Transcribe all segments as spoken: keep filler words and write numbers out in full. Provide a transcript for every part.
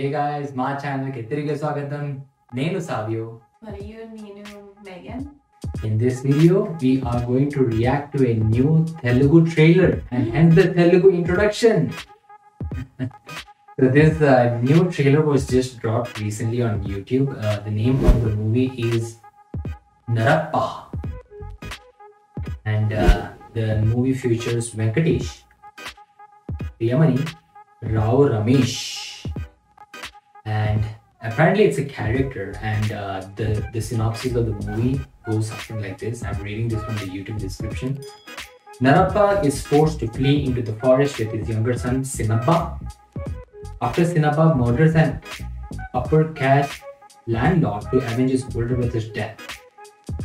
Hey guys, my channel Kitri Gasagadam. Nenu Savio. Mariyu Nenu Megan. In this video, we are going to react to a new Telugu trailer and hence the Telugu introduction. So this uh, new trailer was just dropped recently on YouTube. Uh, the name of the movie is Narappa. And uh, the movie features Venkatesh, Priyamani, Rao Ramesh, and apparently it's a character. And uh, the, the synopsis of the movie goes something like this. I'm reading this from the YouTube description. Narappa is forced to flee into the forest with his younger son Sinappa. After Sinappa murders an upper caste landlord to avenge his older brother's death.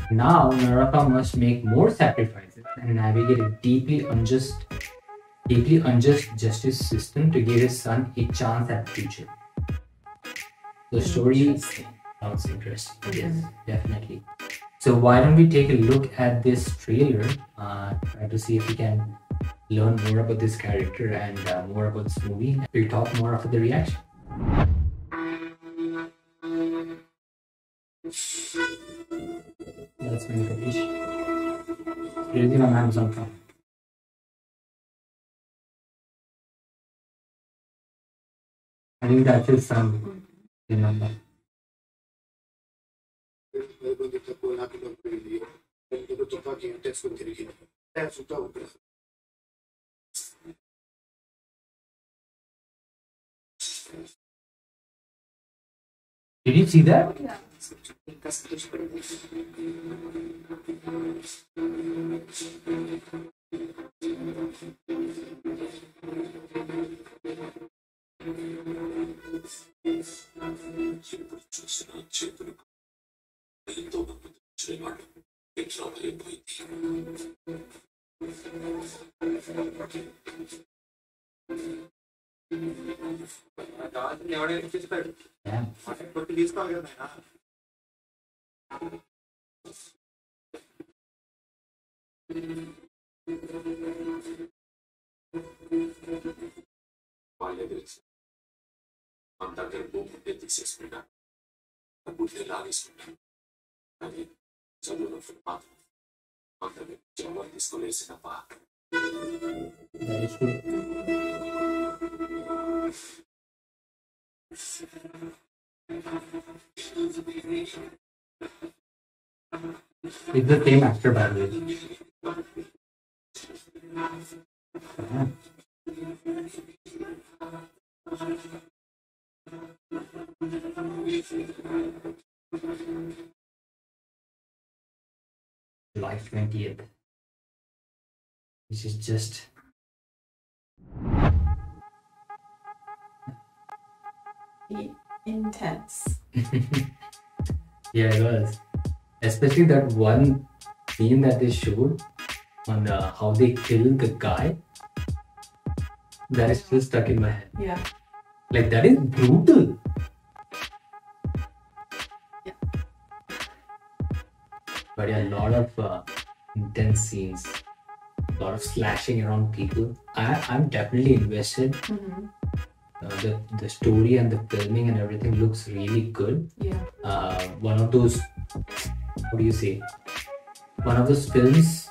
Now Narappa must make more sacrifices and navigate a deeply unjust, deeply unjust justice system to give his son a chance at the future. The story sounds interesting. Mm-hmm. Yes, definitely. So why don't we take a look at this trailer, uh, try to see if we can learn more about this character and uh, more about this movie. We'll talk more after the reaction. That's my English. Really, my hands on top. I think that is some remember. Did you see that? Yeah. Yeah. That is good. It's the same actor, by the way. Yeah. July twentieth. This is just. Intense. Yeah, it was. Especially that one scene that they showed on the, how they killed the guy. That is still stuck in my head. Yeah. Like, that is brutal. Yeah. But yeah, a lot of uh, intense scenes. A lot of slashing around people. I, I'm definitely invested. Mm-hmm. Uh, the, the story and the filming and everything looks really good. Yeah. Uh, one of those, what do you say? One of those films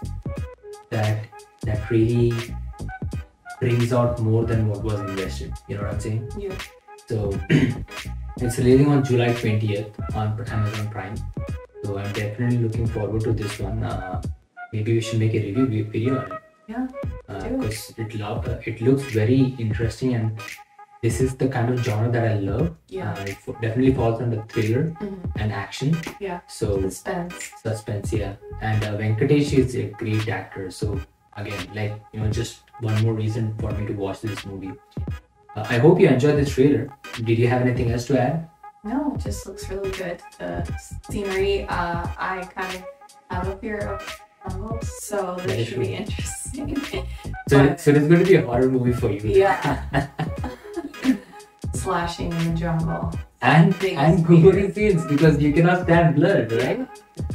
that that really brings out more than what was invested. You know what I'm saying? Yeah. So it's releasing on July twentieth on Amazon Prime. So I'm definitely looking forward to this one. Uh, maybe we should make a review video on it. Yeah. Because uh, it lo it looks very interesting and. This is the kind of genre that I love. Yeah, uh, it definitely falls under thriller mm-hmm. and action. Yeah, so suspense. Suspense, yeah. And uh, Venkatesh is a great actor. So again, like you know, just one more reason for me to watch this movie. Uh, I hope you enjoyed this trailer. Did you have anything else to add? No, it just looks really good. The scenery. Uh, I kind of have a fear of animals, so this yeah, should be interesting. So, so it's going to be a horror movie for you. Yeah. Slashing in the jungle. And and gory scenes because you cannot stand blood, right?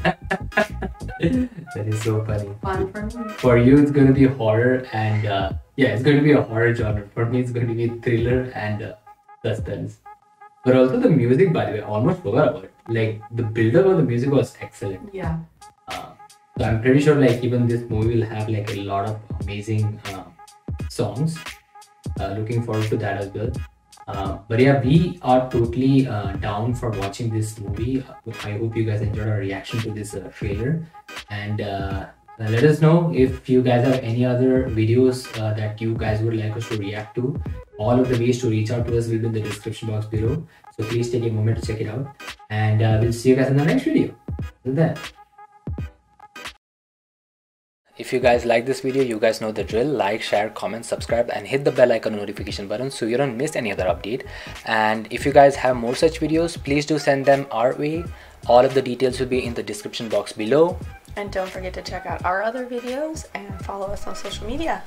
That is so funny. Fun for me. For you, it's going to be horror and uh, yeah, it's going to be a horror genre. For me, it's going to be thriller and uh, suspense. But also the music, by the way, I almost forgot about it. Like, the build-up of the music was excellent. Yeah. Uh, so I'm pretty sure, like, even this movie will have, like, a lot of amazing uh, songs. Uh, looking forward to that as well. Uh, but yeah, we are totally uh, down for watching this movie. I hope you guys enjoyed our reaction to this uh, trailer. And uh, let us know if you guys have any other videos uh, that you guys would like us to react to. All of the ways to reach out to us will be in the description box below. So please take a moment to check it out. And uh, we'll see you guys in the next video. Till then. If you guys like this video, you guys know the drill. Like, share, comment, subscribe, and hit the bell icon notification button so you don't miss any other update. And if you guys have more such videos, please do send them our way. All of the details will be in the description box below. And don't forget to check out our other videos and follow us on social media.